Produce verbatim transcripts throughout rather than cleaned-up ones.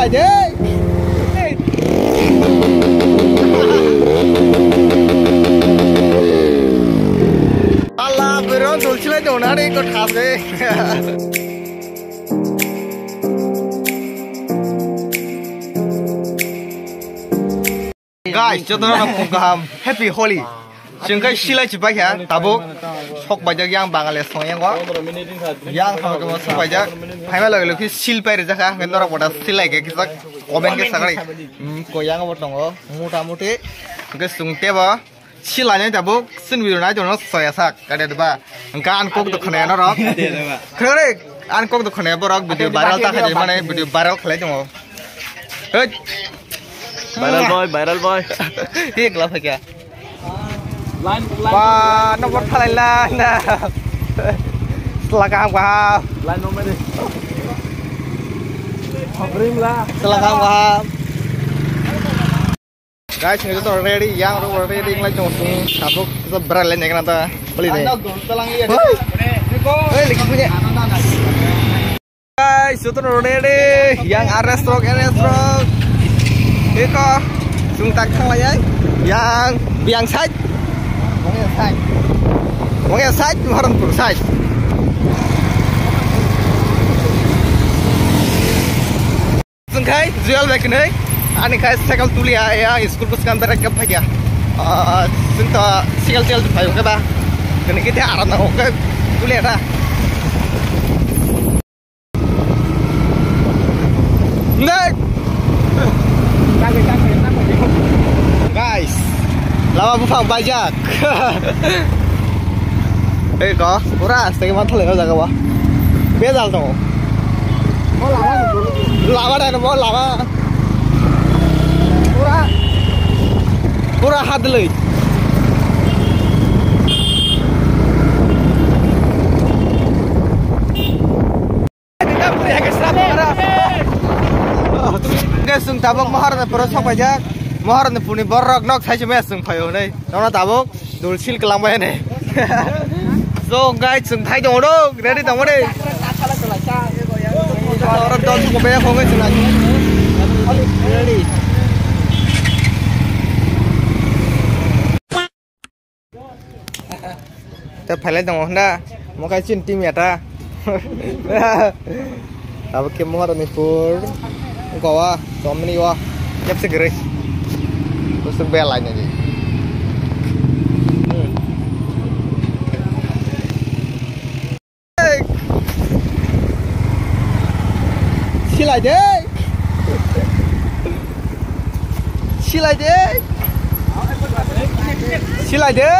aja. Allah beron tulcile dona re ko khas re. Guys, contohnya program Happy Holi. Singkai sila cipak ya, tabuk sok banyak yang Bangladesh soalnya gua. Yang sama kamu sok banyak. Final lagi lagi sil payah jaka, kan orang pada sila kayak kita komen ke sekarang. Kau yang apa tongo? Muda mudi. Singkai sungte bah. Silanya tabuk sin video naik jono saya sak. Kada deba. Engkau angkok tuh kena orang. Keren, angkok tuh kena orang video viral tak ada mana video viral kelai jono. Hei. Viral boy, viral boy. Ini gelap ya. Wah, nomor Thailand. Selakam kau. Line nomor deh. Abrim lah. Selakam kau. Guys, ini tuh ready, yang udah ready tinggal langsung sabuk seberal yang nanti beli deh. Hei, lagi punya. Guys, itu tuh ready, yang arrest rock, arrest rock. Eko, sungtak sang lagi yang biang saj, wangian saj, wangian saj, warung bersaj. Sungkai jual baik nih, ani kai sekal tulia ya, sekolah sekarang berat kepa ya. Sunta sekal sekal tu payung kita, kena kita arah nak oke tulia dah. Nek. Guys, lama buka pajak. Eh kok, uras, tadi mantul ya udah kau. Beda tuh. Mau lama tuh. Lama dah, mau lama. Uras, uras hadley. Sung tabok mahar na perut sok aja, mahar na puni borok nok saya cuma sung payo nih, orang tabok dulcil kelambai nih. So guys sung Thai dong dong, ready dong deh. Orang dong sung banyak orang sung lagi. Terpelai dong Honda, mau kacin tim ya ta. Tabok ke mahar nih pur. Engkau wah, suami ni wah, siap segera. Terus sebelanya je. Sila je, sila je, sila je.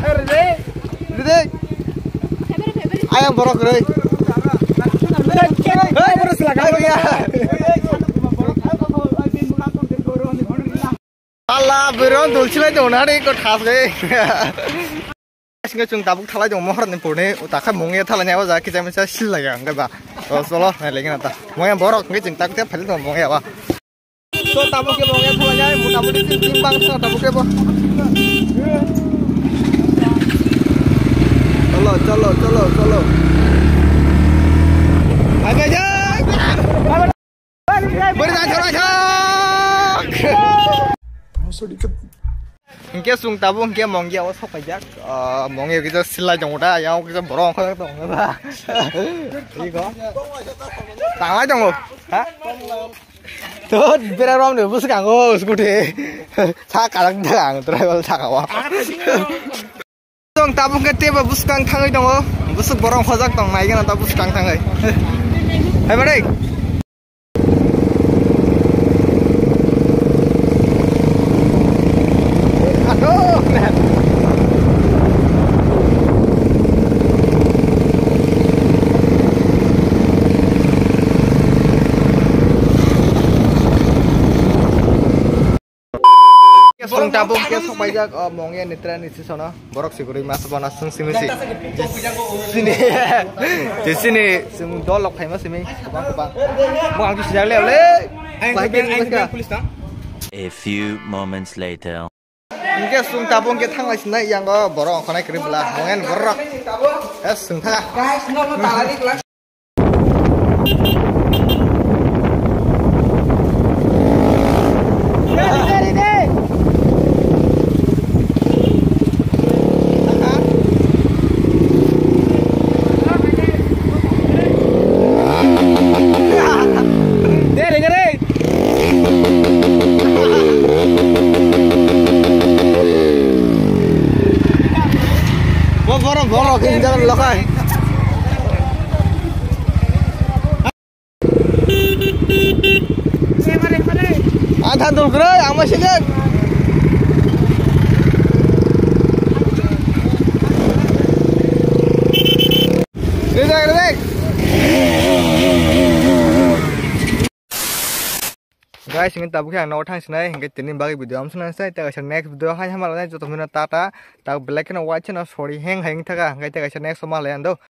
Herde, herde. Ayam borok herde. Hei, terus lagi ya. Allah beron dulcila dona re ko khas re. Singa chung tabuk thala jong mohar ne purne utakha mongya thala ne waza kija mesa sil laga angga ba. Solo ne lenga ta. Mongya borok ngi chung tak te phali dong mongya wa. So tabuk ke mongya thala jai mu tabuk ni timbang so tabuk ke bo. Chalo chalo chalo chalo. Ayo aja, berikan cerah. Maksudnya, kita sung tabung kita mongya awak sok aja, mongya kita sila jangguda, yang kita borong kau tak tahu apa. Iko, tangan janggu, ha? Tuh berarom deh, bus kanggo, skuter, tak kalang terang, terlalu tak awak. Sung tabung kita tiap bus kang tanggai janggu, bus borong kau tak tahu naik kan atau bus kang tanggai. Hai Marik. Aduh, net. Kesung tabung kesung banyak omongnya nitran di sana. Borok siguri mas panas sini sih. Sini. Di sini semua dolok kayak mas ini. Kubang kubang. Mau angkut sejauh leh leh. Lagi lagi polis tak? A few moments later. Kesung tabung ketang lagi naik yang borok konek krim lah. Omongnya borok. Kesung tak? Guys, no no tak lagi lah. Borok di dalam lokasi. Guys, minta bukan no thanks naik hingga tinin bagi video am sana saya tak next video hanya malah jodoh minat tata tak black and white and sorry hang hang taka hingga tak next sama lain do